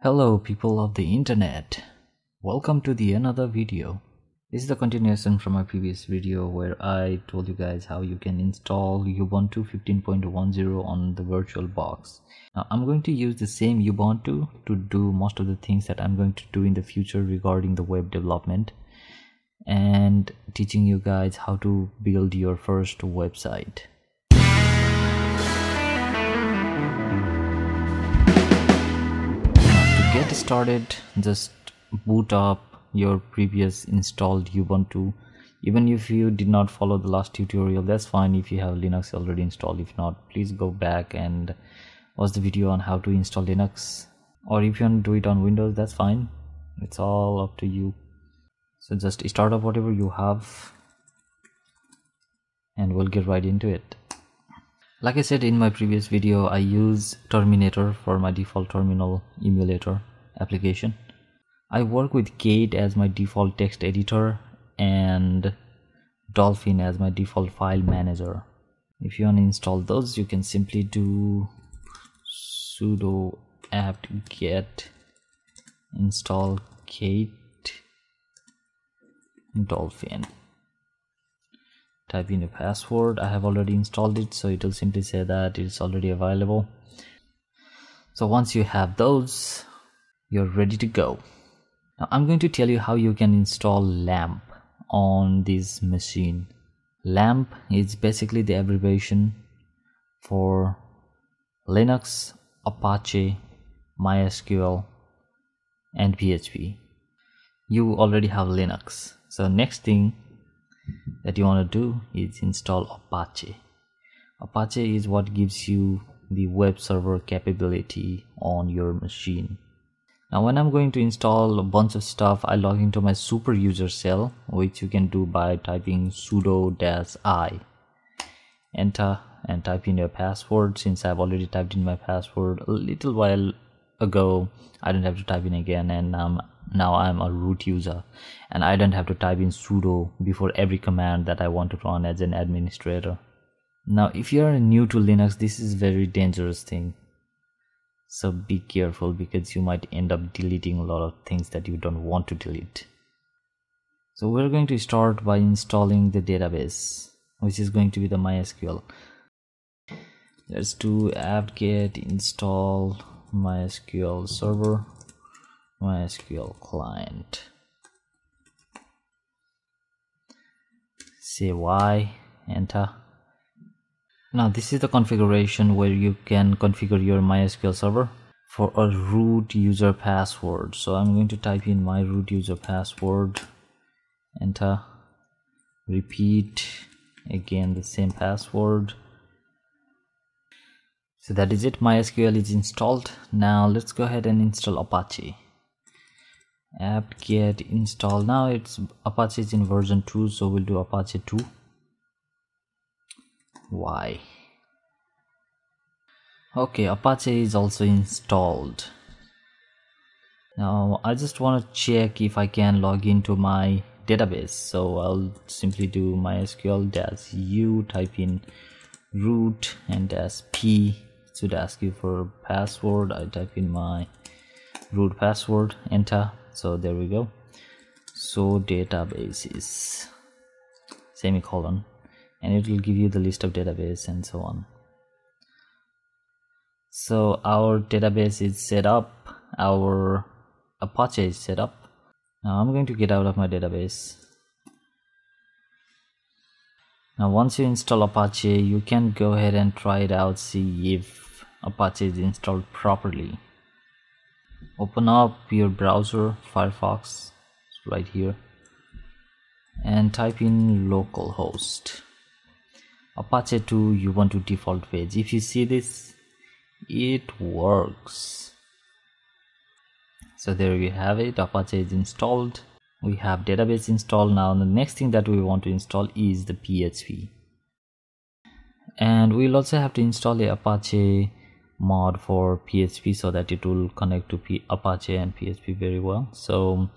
Hello people of the internet, welcome to the another video. This is the continuation from my previous video where I told you guys how you can install Ubuntu 15.10 on the VirtualBox. Now I'm going to use the same Ubuntu to do most of the things that I'm going to do in the future regarding the web development and teaching you guys how to build your first website. Get started, just boot up your previous installed Ubuntu. Even if you did not follow the last tutorial, that's fine. If you have Linux already installed, if not, please go back and watch the video on how to install Linux, or if you want to do it on Windows, that's fine. It's all up to you. So just start up whatever you have and we'll get right into it. Like I said in my previous video, I use Terminator for my default terminal emulator application. I work with Kate as my default text editor and Dolphin as my default file manager. If you want to install those, you can simply do sudo apt get install Kate Dolphin. Type in a password. I have already installed it, so it will simply say that it's already available. So once you have those, you're ready to go. Now I'm going to tell you how you can install LAMP on this machine. LAMP is basically the abbreviation for Linux, Apache, MySQL, and PHP. You already have Linux, so next thing that you want to do is install Apache. Apache is what gives you the web server capability on your machine. Now when I'm going to install a bunch of stuff, I log into my super user shell, which you can do by typing sudo-i, enter, and type in your password. Since I've already typed in my password a little while ago, I don't have to type in again, and now I'm a root user and I don't have to type in sudo before every command that I want to run as an administrator. Now if you are new to Linux, this is a very dangerous thing, so be careful, because you might end up deleting a lot of things that you don't want to delete. So we're going to start by installing the database, which is going to be the MySQL. Let's do apt-get install MySQL server, MySQL client, say Y, enter. Now this is the configuration where you can configure your MySQL server for a root user password. So I'm going to type in my root user password, enter, repeat again the same password. So that is it, MySQL is installed. Now let's go ahead and install Apache. apt-get install. Now it's Apache is in version 2, so we'll do Apache 2 y. Okay, Apache is also installed. Now I just want to check if I can log into my database, so I'll simply do mysql-u, type in root and -p. It should ask you for a password. I type in my root password, enter. So there we go. So databases, semicolon, and it will give you the list of database and so on. So our database is set up, our Apache is set up. Now I'm going to get out of my database. Now once you install Apache, you can go ahead and try it out, see if Apache is installed properly. Open up your browser, Firefox, right here, and type in localhost Apache to Ubuntu default page. If you see this, it works. So there you have it, Apache is installed. We have database installed. Now the next thing that we want to install is the PHP, and we'll also have to install the Apache mod for PHP so that it will connect to Apache and PHP very well. So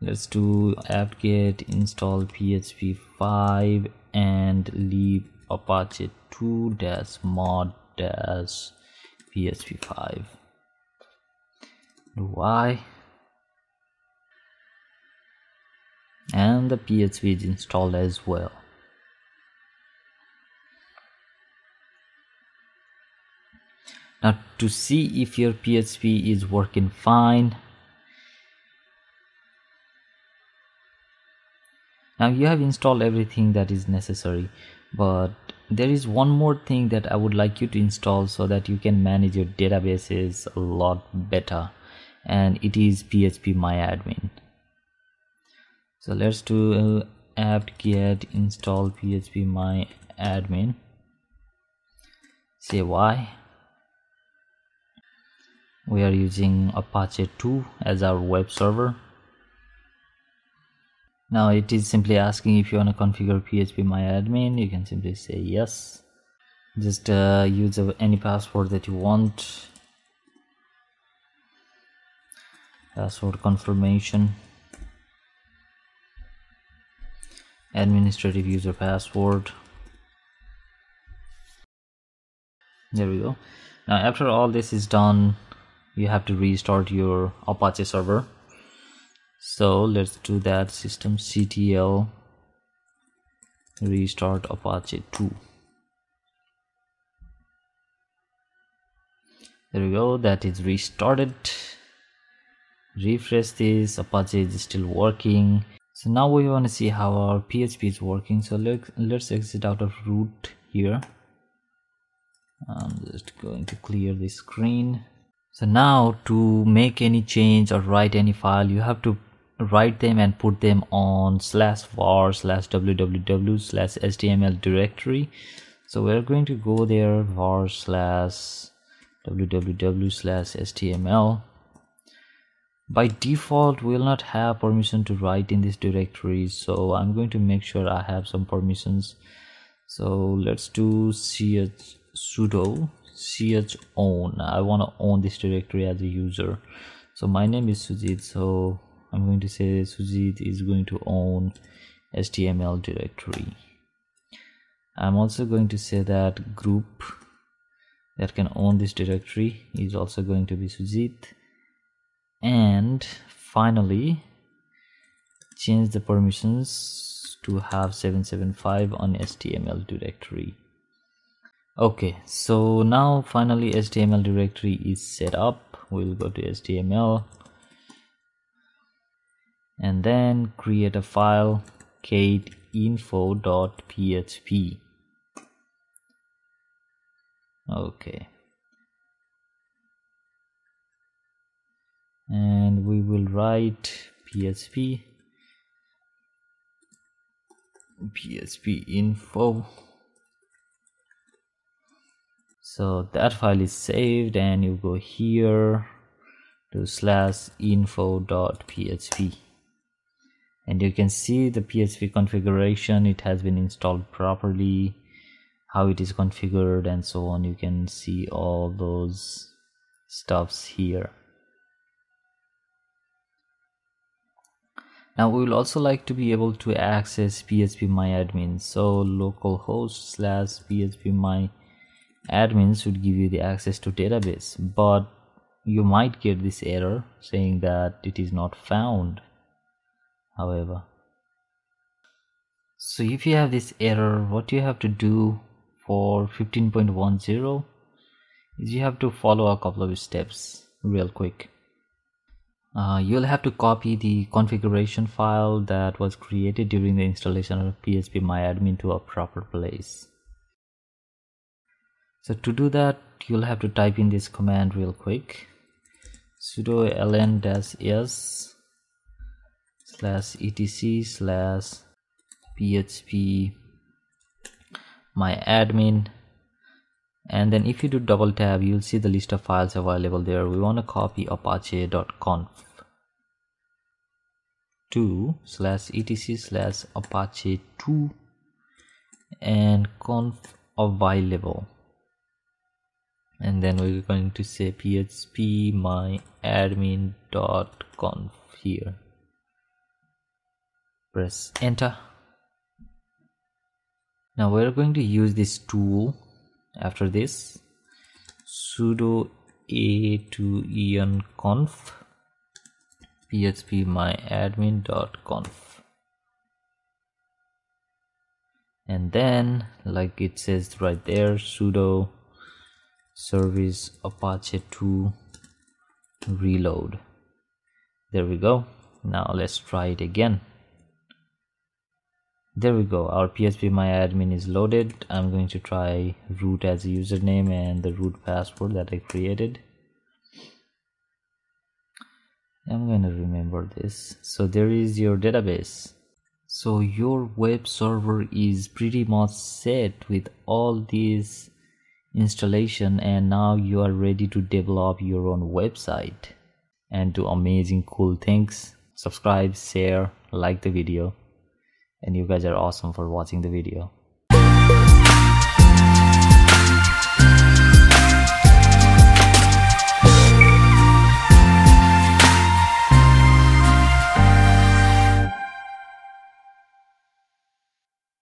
let's do apt-get install PHP 5 and leave Apache 2-mod-PHP 5, UI, and the PHP is installed as well. Now to see if your PHP is working fine, now you have installed everything that is necessary, but there is one more thing that I would like you to install so that you can manage your databases a lot better, and it is phpMyAdmin. So let's do apt-get install phpMyAdmin, say why. We are using Apache 2 as our web server. Now it is simply asking if you want to configure phpMyAdmin. You can simply say yes. Just use any password that you want. Password confirmation. Administrative user password. There we go. Now after all this is done, you have to restart your Apache server. So let's do that, systemctl restart Apache 2. There we go, that is restarted. Refresh this, Apache is still working. So now we want to see how our PHP is working. So let's exit out of root here. I'm just going to clear this screen. So now to make any change or write any file, you have to write them and put them on /var/www/html directory. So we're going to go there, var/www/html. By default we'll not have permission to write in this directory, so I'm going to make sure I have some permissions. So let's do ch sudo chown. I want to own this directory as a user. So my name is Sujith, so I'm going to say Sujith is going to own HTML directory. I'm also going to say that group that can own this directory is also going to be Sujith, and finally change the permissions to have 775 on HTML directory. Okay, so now finally HTML directory is set up. We'll go to HTML and then create a file, kateinfo.php. okay, and we will write php info. So that file is saved, and you go here to /info.php, and you can see the PHP configuration. It has been installed properly, how it is configured and so on. You can see all those stuffs here. Now we will also like to be able to access phpMyAdmin, so localhost /phpMyAdmin should give you the access to database, but you might get this error saying that it is not found. However, so if you have this error, what you have to do for 15.10 is you have to follow a couple of steps real quick. You'll have to copy the configuration file that was created during the installation of phpMyAdmin to a proper place. So to do that, you'll have to type in this command real quick, sudo ln-s /etc/phpMyAdmin, and then if you do double tap, you'll see the list of files available there. We want to copy apache.conf to /etc/apache2 and conf available. And then we're going to say phpMyAdmin.conf here. Press enter. Now we're going to use this tool after this, sudo a2enconf phpMyAdmin.conf. And then, like it says right there, sudo service apache2 reload. There we go. Now let's try it again. There we go, our phpMyAdmin is loaded. I'm going to try root as a username and the root password that I created. I'm going to remember this. So there is your database. So your web server is pretty much set with all these installation, and now you are ready to develop your own website and do amazing cool things. Subscribe, share, like the video. And you guys are awesome for watching the video.